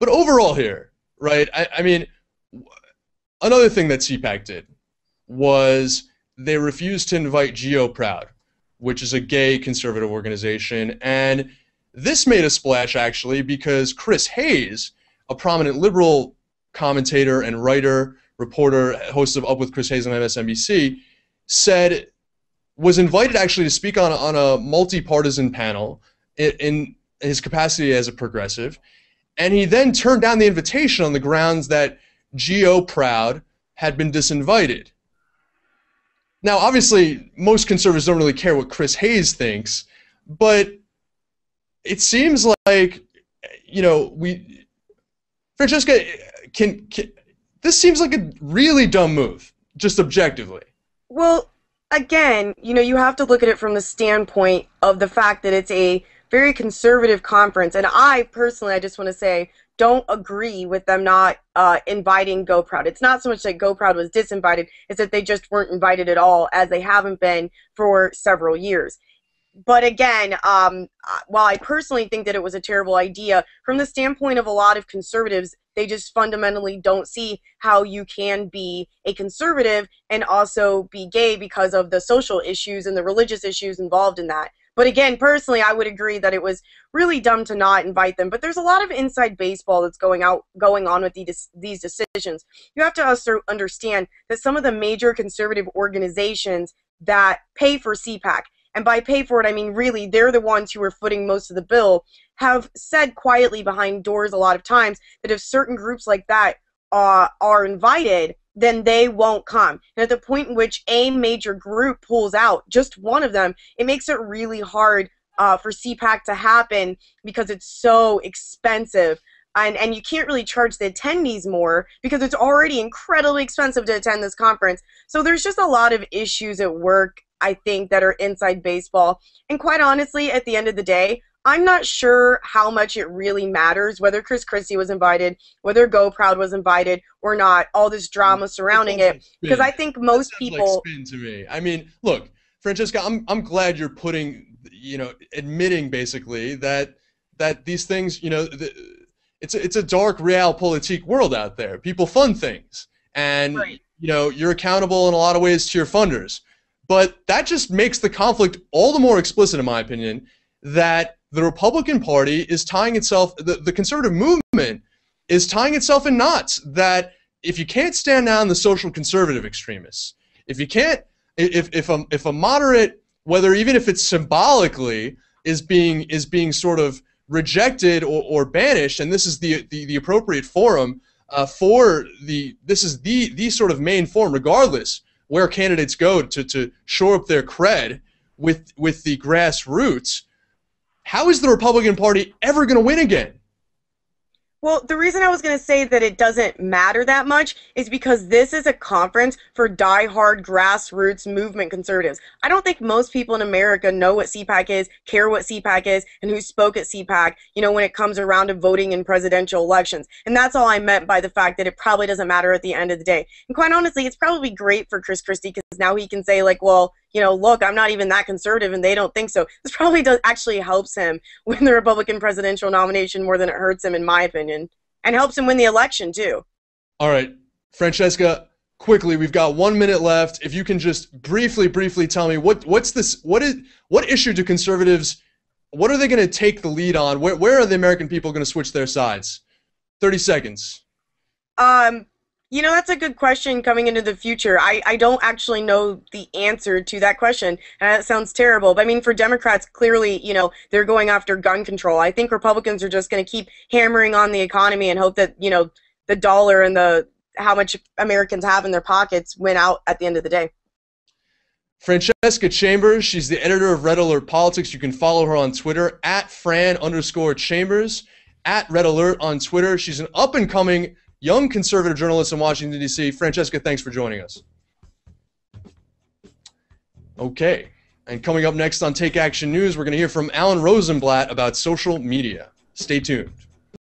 But overall here, right, I mean, another thing that CPAC did was they refused to invite GOProud, which is a gay conservative organization. And this made a splash, actually, because Chris Hayes, a prominent liberal commentator and writer, reporter, host of Up with Chris Hayes on MSNBC, said, was invited actually to speak on a multi-partisan panel in his capacity as a progressive. And he then turned down the invitation on the grounds that GOProud had been disinvited. Now, obviously, most conservatives don't really care what Chris Hayes thinks, but it seems like, you know, Francesca, this seems like a really dumb move, just objectively. Well, again, you know, you have to look at it from the standpoint of the fact that it's a very conservative conference, and I personally, I just want to say, don't agree with them not inviting GoProud. It's not so much that GoProud was disinvited, it's that they just weren't invited at all, as they haven't been for several years. But again, while I personally think that it was a terrible idea, from the standpoint of a lot of conservatives, they just fundamentally don't see how you can be a conservative and also be gay because of the social issues and the religious issues involved in that. But again, personally, I would agree that it was really dumb to not invite them. But there's a lot of inside baseball that's going on with these decisions. You have to also understand that some of the major conservative organizations that pay for CPAC, and by pay for it, I mean really they're the ones who are footing most of the bill, have said quietly behind doors a lot of times that if certain groups like that are invited, then they won't come. And at the point in which a major group pulls out, just one of them, it makes it really hard for CPAC to happen because it's so expensive. And you can't really charge the attendees more because it's already incredibly expensive to attend this conference. So there's just a lot of issues at work, I think, that are inside baseball. And quite honestly, at the end of the day, I'm not sure how much it really matters whether Chris Christie was invited, whether GoProud was invited or not, all this drama surrounding it, because I think most people... That sounds like spin to me. I mean, look, Francesca, I'm glad you're putting, you know, admitting basically that these things, you know, it's a dark realpolitik world out there. People fund things, and, right, you know, you're accountable in a lot of ways to your funders. But that just makes the conflict all the more explicit, in my opinion, that the Republican Party is tying itself, the conservative movement is tying itself in knots, that if you can't stand down the social conservative extremists, if you can't, if a moderate, whether even if it's symbolically, is being sort of rejected or banished, and this is the appropriate forum for this is the sort of main forum, regardless where candidates go to shore up their cred with the grassroots. How is the Republican Party ever going to win again? Well, the reason I was going to say that it doesn't matter that much is because this is a conference for diehard grassroots movement conservatives. I don't think most people in America know what CPAC is, care what CPAC is, and who spoke at CPAC, you know, when it comes around to voting in presidential elections. And that's all I meant by the fact that it probably doesn't matter at the end of the day. And quite honestly, it's probably great for Chris Christie because now he can say, like, well, you know, look, I'm not even that conservative, and they don't think so. This probably does actually helps him win the Republican presidential nomination more than it hurts him, in my opinion, and helps him win the election, too. All right, Francesca, quickly, we've got 1 minute left. If you can just briefly tell me what issue do conservatives, what are they going to take the lead on? Where are the American people going to switch their sides? 30 seconds. You know, that's a good question coming into the future. I don't actually know the answer to that question, and that sounds terrible. But I mean, for Democrats, clearly, you know, they're going after gun control. I think Republicans are just going to keep hammering on the economy and hope that, you know, the dollar and the how much Americans have in their pockets win out at the end of the day. Francesca Chambers, she's the editor of Red Alert Politics. You can follow her on Twitter @Fran_Chambers, @Red Alert on Twitter. She's an up-and-coming young conservative journalist in Washington, D.C. Francesca, thanks for joining us. Okay, and coming up next on Take Action News, we're going to hear from Alan Rosenblatt about social media. Stay tuned.